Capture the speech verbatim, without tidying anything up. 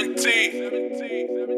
seventeen.